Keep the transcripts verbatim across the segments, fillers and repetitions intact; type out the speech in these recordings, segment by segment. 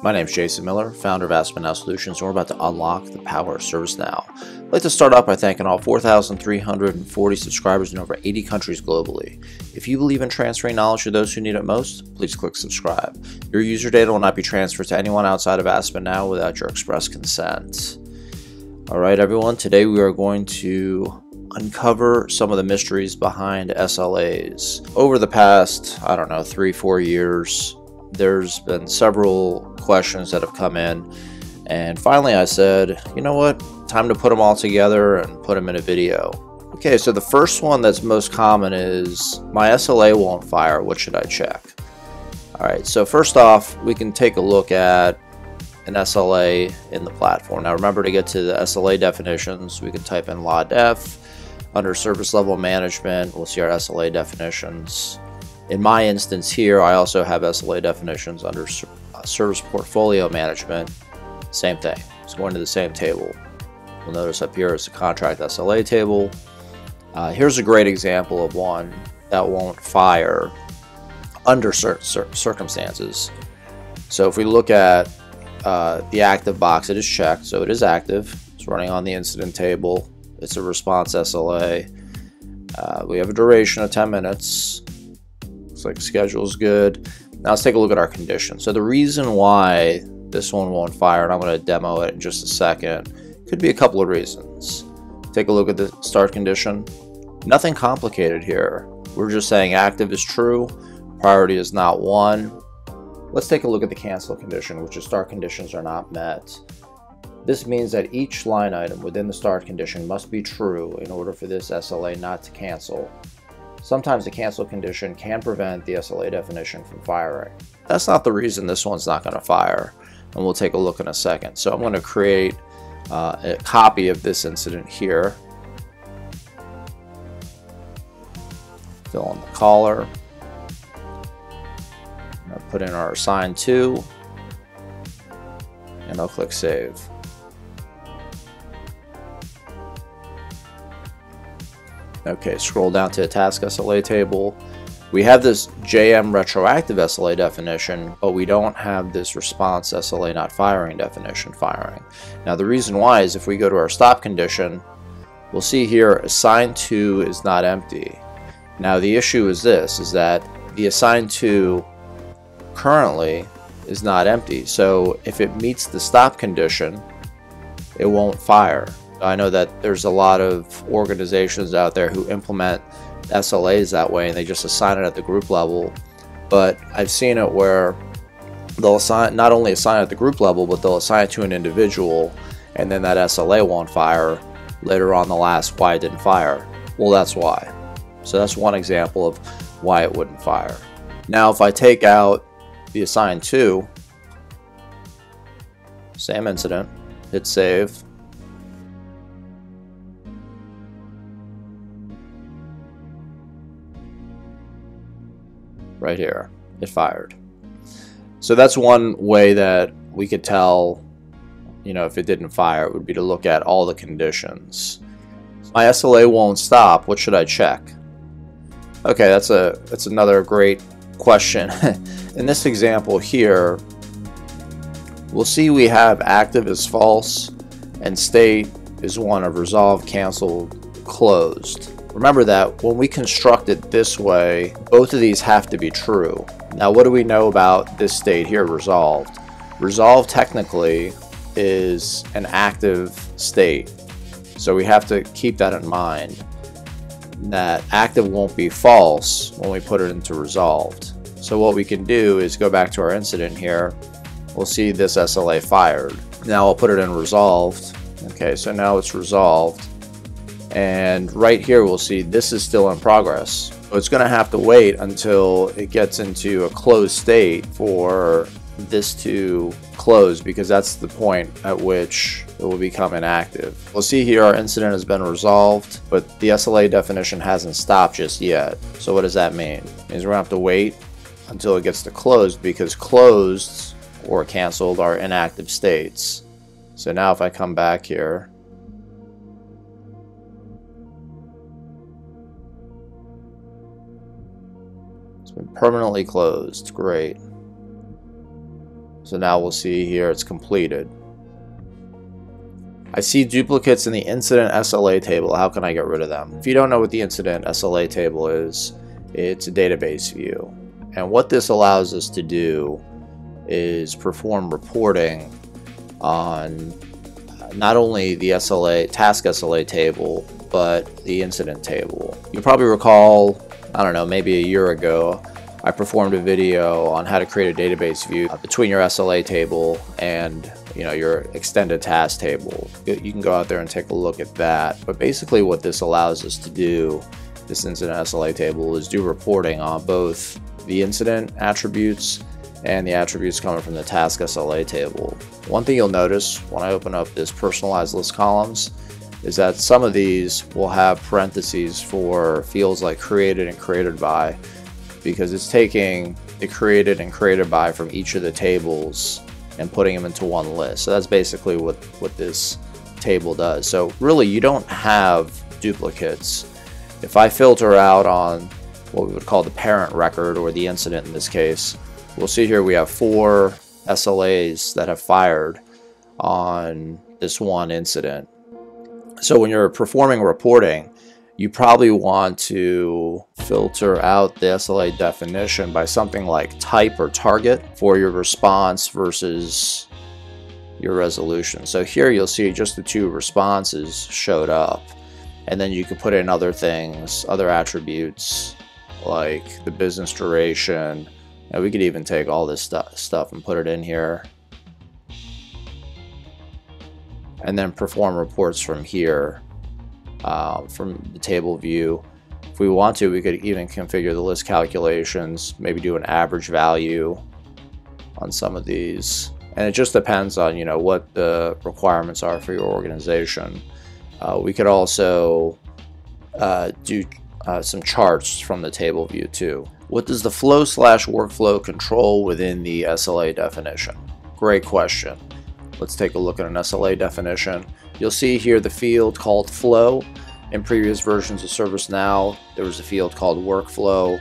My name is Jason Miller, founder of Aspen Now Solutions, and we're about to unlock the power of ServiceNow. I'd like to start off by thanking all four thousand three hundred forty subscribers in over eighty countries globally. If you believe in transferring knowledge to those who need it most, please click subscribe. Your user data will not be transferred to anyone outside of Aspen Now without your express consent. All right, everyone, today we are going to uncover some of the mysteries behind S L As. Over the past, I don't know, three, four years, there's been several questions that have come in, and finally I said, you know what, time to put them all together and put them in a video. Okay, so the first one that's most common is, my S L A won't fire, what should I check? All right, so first off, we can take a look at an S L A in the platform. Now remember, to get to the S L A definitions, we can type in L A D E F. Under Service Level Management, we'll see our S L A definitions. In my instance here, I also have S L A definitions under uh, Service Portfolio Management. Same thing, it's going to the same table. You'll notice up here is the Contract S L A table. Uh, here's a great example of one that won't fire under certain cir circumstances. So if we look at uh, the active box, it is checked, so it is active. It's running on the incident table. It's a response S L A. Uh, we have a duration of ten minutes. Looks like schedule's good. Now let's take a look at our condition. So the reason why this one won't fire, and I'm going to demo it in just a second, could be a couple of reasons. Take a look at the start condition. Nothing complicated here. We're just saying active is true, priority is not one. Let's take a look at the cancel condition, which is start conditions are not met. This means that each line item within the start condition must be true in order for this S L A not to cancel. Sometimes the cancel condition can prevent the S L A definition from firing. That's not the reason this one's not going to fire, and we'll take a look in a second. So I'm going to create uh, a copy of this incident here. Fill in the caller. I'm going to put in our assigned to, and I'll click save. Okay, scroll down to the task S L A table. We have this J M retroactive S L A definition, but we don't have this response S L A not firing definition firing. Now the reason why is if we go to our stop condition, we'll see here assigned to is not empty. Now the issue is this, is that the assigned to currently is not empty. So if it meets the stop condition, it won't fire. I know that there's a lot of organizations out there who implement S L As that way, and they just assign it at the group level. But I've seen it where they'll assign, not only assign it at the group level, but they'll assign it to an individual, and then that S L A won't fire. Later on, they'll ask why it didn't fire. Well, that's why. So that's one example of why it wouldn't fire. Now, if I take out the assigned to, same incident, hit save. Right here, it fired. So that's one way that we could tell, you know, if it didn't fire, it would be to look at all the conditions. My S L A won't stop, what should I check? Okay, that's a that's another great question. In this example here, we'll see we have active is false and state is one of resolved, canceled, closed. Remember that when we construct it this way, both of these have to be true. Now, what do we know about this state here, resolved? Resolved technically is an active state. So we have to keep that in mind, that active won't be false when we put it into resolved. So what we can do is go back to our incident here. We'll see this S L A fired. Now I'll put it in resolved. Okay, so now it's resolved. And right here we'll see this is still in progress, so it's going to have to wait until it gets into a closed state for this to close, because that's the point at which it will become inactive. We'll see here our incident has been resolved, but the S L A definition hasn't stopped just yet. So what does that mean? It means we're gonna have to wait until it gets to closed, because closed or canceled are inactive states. So now if I come back here, permanently closed, great. So now we'll see here it's completed. I see duplicates in the incident S L A table. How can I get rid of them? If you don't know what the incident S L A table is, it's a database view. And what this allows us to do is perform reporting on not only the S L A, task S L A table, but the incident table. You probably recall, I don't know, maybe a year ago, I performed a video on how to create a database view between your S L A table and you know, your extended task table. You can go out there and take a look at that. But basically what this allows us to do, this incident S L A table, is do reporting on both the incident attributes and the attributes coming from the task S L A table. One thing you'll notice when I open up this personalized list columns is that some of these will have parentheses for fields like created and created by, because it's taking the created and created by from each of the tables and putting them into one list. So that's basically what, what this table does. So really you don't have duplicates. If I filter out on what we would call the parent record or the incident in this case, we'll see here we have four S L As that have fired on this one incident. So when you're performing reporting, you probably want to filter out the S L A definition by something like type or target for your response versus your resolution. So here you'll see just the two responses showed up, and then you could put in other things, other attributes like the business duration. And we could even take all this stu- stuff and put it in here and then perform reports from here, uh, from the table view. If we want to, we could even configure the list calculations, maybe do an average value on some of these. And it just depends on, you know, what the requirements are for your organization. Uh, we could also uh, do uh, some charts from the table view too. What does the flow slash workflow control within the S L A definition? Great question. Let's take a look at an S L A definition. You'll see here the field called flow. In previous versions of ServiceNow, there was a field called workflow.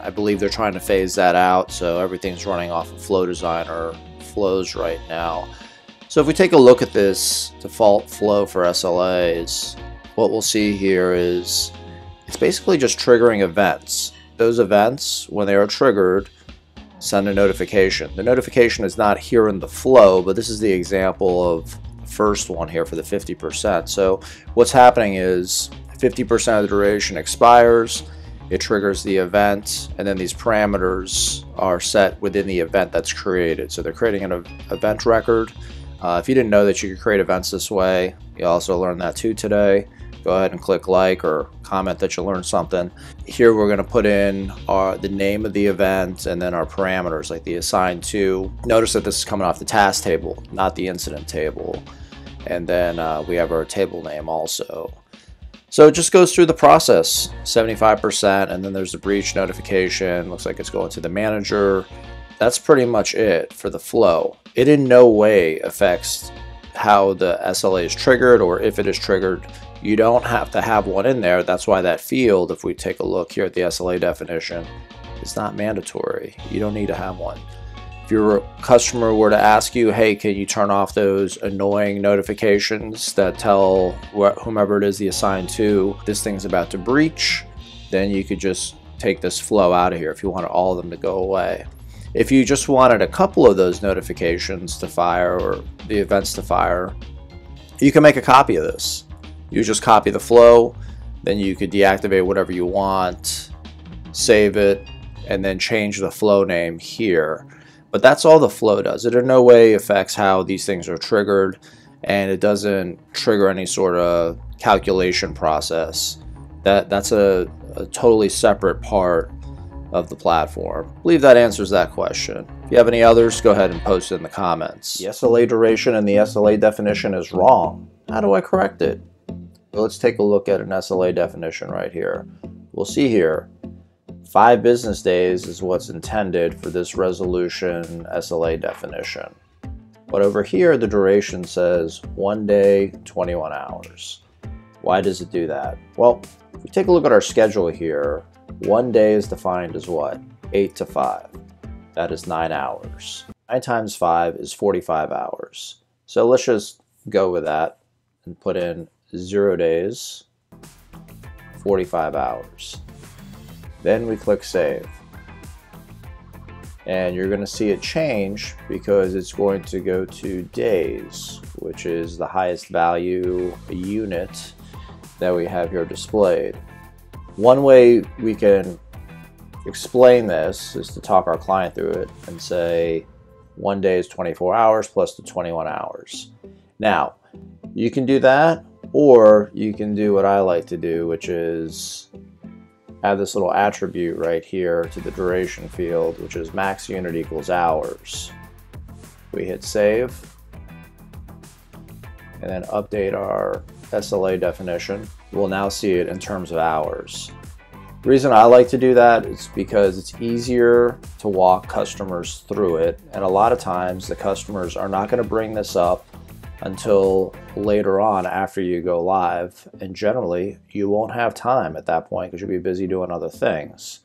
I believe they're trying to phase that out, so everything's running off of Flow Designer flows right now. So if we take a look at this default flow for S L As, what we'll see here is it's basically just triggering events. Those events, when they are triggered, send a notification. The notification is not here in the flow, but this is the example of the first one here for the fifty percent. So what's happening is fifty percent of the duration expires, it triggers the event, and then these parameters are set within the event that's created. So they're creating an event record. Uh, if you didn't know that you could create events this way, you also learned that too today. Go ahead and click like or comment that you learned something. Here we're gonna put in our, the name of the event and then our parameters like the assigned to. Notice that this is coming off the task table, not the incident table. And then uh, we have our table name also. So it just goes through the process, seventy-five percent, and then there's the breach notification. Looks like it's going to the manager. That's pretty much it for the flow. It in no way affects how the S L A is triggered or if it is triggered. You don't have to have one in there. That's why that field, if we take a look here at the S L A definition, it's not mandatory. You don't need to have one. If your customer were to ask you, hey, can you turn off those annoying notifications that tell wh whomever it is the assigned to, this thing's about to breach, then you could just take this flow out of here if you want all of them to go away. If you just wanted a couple of those notifications to fire or the events to fire, you can make a copy of this. You just copy the flow, then you could deactivate whatever you want, save it, and then change the flow name here. But that's all the flow does. It in no way affects how these things are triggered, and it doesn't trigger any sort of calculation process. That, that's a, a totally separate part of the platform. I believe that answers that question. If you have any others, go ahead and post it in the comments. The S L A duration and the S L A definition is wrong. How do I correct it? Let's take a look at an S L A definition right here. We'll see here, five business days is what's intended for this resolution S L A definition. But over here, the duration says one day, twenty-one hours. Why does it do that? Well, if we take a look at our schedule here, one day is defined as what? Eight to five. That is nine hours. nine times five is forty-five hours. So let's just go with that and put in zero days, forty-five hours. Then we click save. And you're going to see a change because it's going to go to days, which is the highest value unit that we have here displayed. One way we can explain this is to talk our client through it and say one day is twenty-four hours plus the twenty-one hours. Now, you can do that, or you can do what I like to do, which is add this little attribute right here to the duration field, which is max unit equals hours. We hit save and then update our S L A definition. We'll now see it in terms of hours. The reason I like to do that is because it's easier to walk customers through it, and a lot of times the customers are not going to bring this up until later on after you go live, and generally you won't have time at that point because you'll be busy doing other things.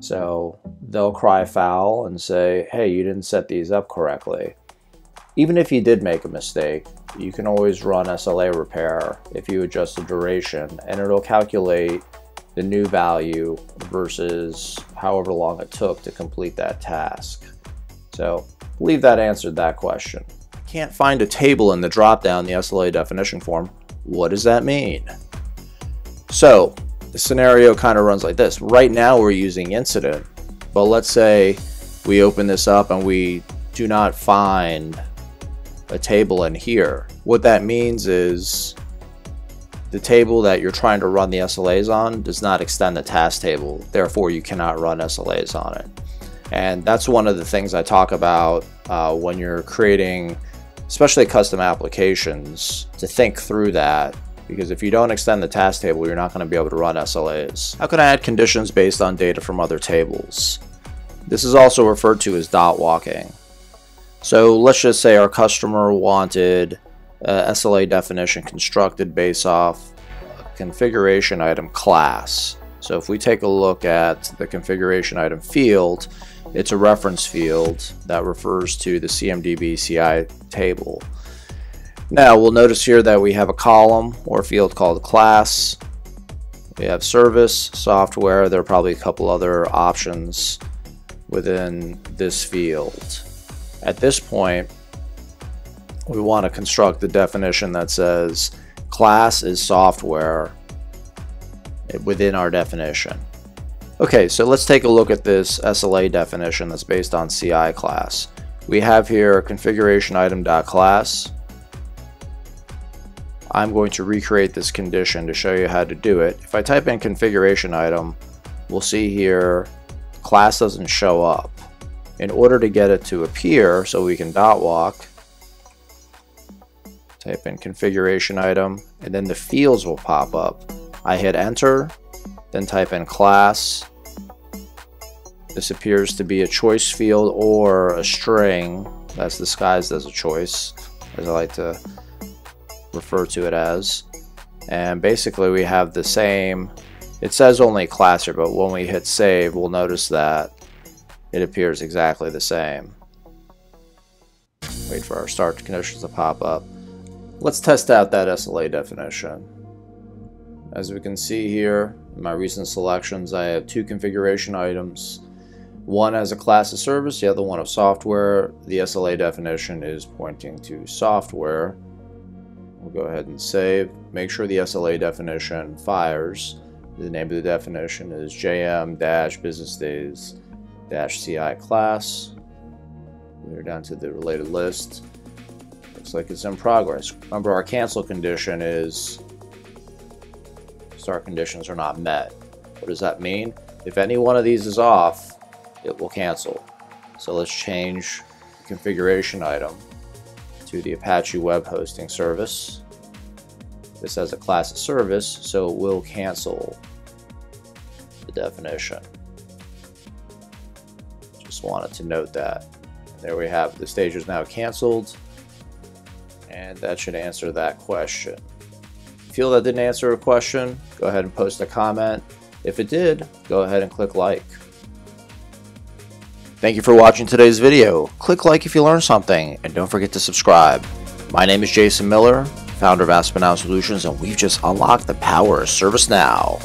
So they'll cry foul and say, hey, you didn't set these up correctly. Even if you did make a mistake, you can always run S L A repair if you adjust the duration, and it'll calculate the new value versus however long it took to complete that task. So I believe that answered that question. Can't find a table in the drop-down, the S L A definition form. What does that mean? So the scenario kind of runs like this. Right now we're using incident, but let's say we open this up and we do not find a table in here. What that means is the table that you're trying to run the S L As on does not extend the task table. Therefore, you cannot run S L As on it. And that's one of the things I talk about uh, when you're creating, especially custom applications, to think through that. Because if you don't extend the task table, you're not going to be able to run S L As. How can I add conditions based on data from other tables? This is also referred to as dot walking. So let's just say our customer wanted Uh, S L A definition constructed based off a configuration item class. So if we take a look at the configuration item field, it's a reference field that refers to the C M D B C I table. Now we'll notice here that we have a column or field called class. We have service, software. There are probably a couple other options within this field. At this point, we want to construct the definition that says class is software within our definition. Okay, so let's take a look at this S L A definition that's based on C I class. We have here configuration item.class. I'm going to recreate this condition to show you how to do it. If I type in configuration item, we'll see here class doesn't show up. In order to get it to appear so we can dot walk, type in configuration item, and then the fields will pop up. I hit enter, then type in class. This appears to be a choice field or a string that's disguised as a choice, as I like to refer to it as. And basically we have the same, it says only class here, but when we hit save, we'll notice that it appears exactly the same. Wait for our start conditions to pop up. Let's test out that S L A definition. As we can see here, in my recent selections, I have two configuration items. One as a class of service, the other one of software. The S L A definition is pointing to software. We'll go ahead and save. Make sure the S L A definition fires. The name of the definition is J M dash business days dash C I class. We're down to the related list. Looks like it's in progress. Remember, our cancel condition is start conditions are not met. What does that mean? If any one of these is off, it will cancel. So let's change the configuration item to the Apache web hosting service. This has a class of service, so it will cancel the definition. Just wanted to note that. There we have it. The stage is now canceled. And that should answer that question. If you feel that didn't answer a question, go ahead and post a comment. If it did, go ahead and click like. Thank you for watching today's video. Click like if you learned something, and don't forget to subscribe. My name is Jason Miller, founder of Aspen Now Solutions, and we've just unlocked the power of ServiceNow.